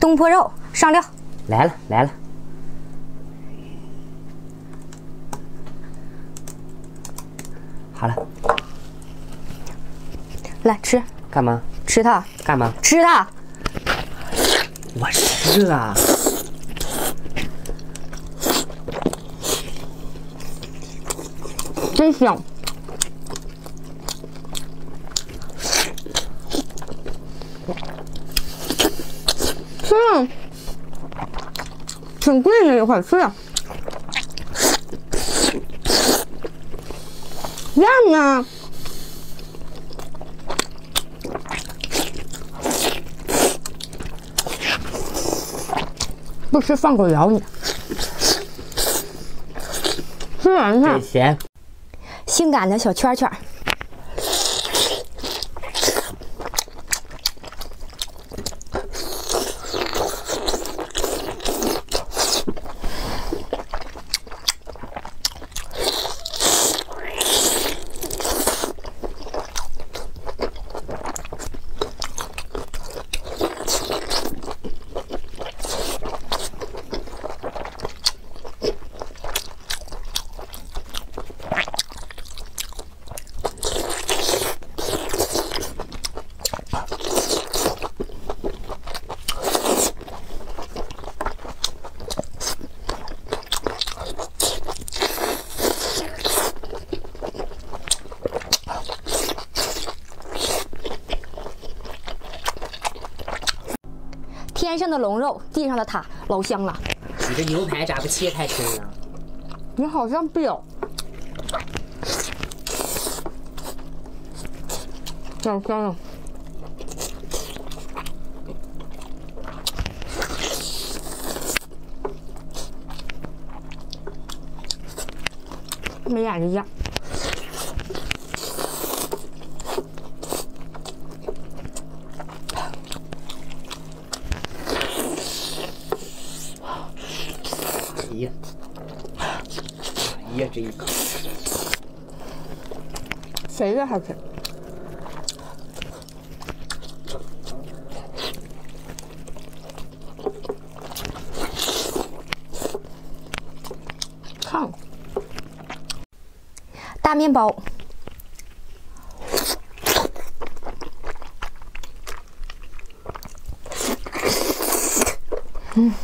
东坡肉上料来了来了，好了，来吃干嘛？吃它干嘛？吃它！我吃啊！真香！ 挺贵的一块吃啊，样呢？不吃放狗咬你！吃完它。咸。性感的小圈圈。 天上的龙肉，地上的塔，老香了。你这牛排咋不切开吃呢？你好像表，老香了。没眼力呀。 哎呀，这一口，肥的还吃？烫。大面包。 嗯。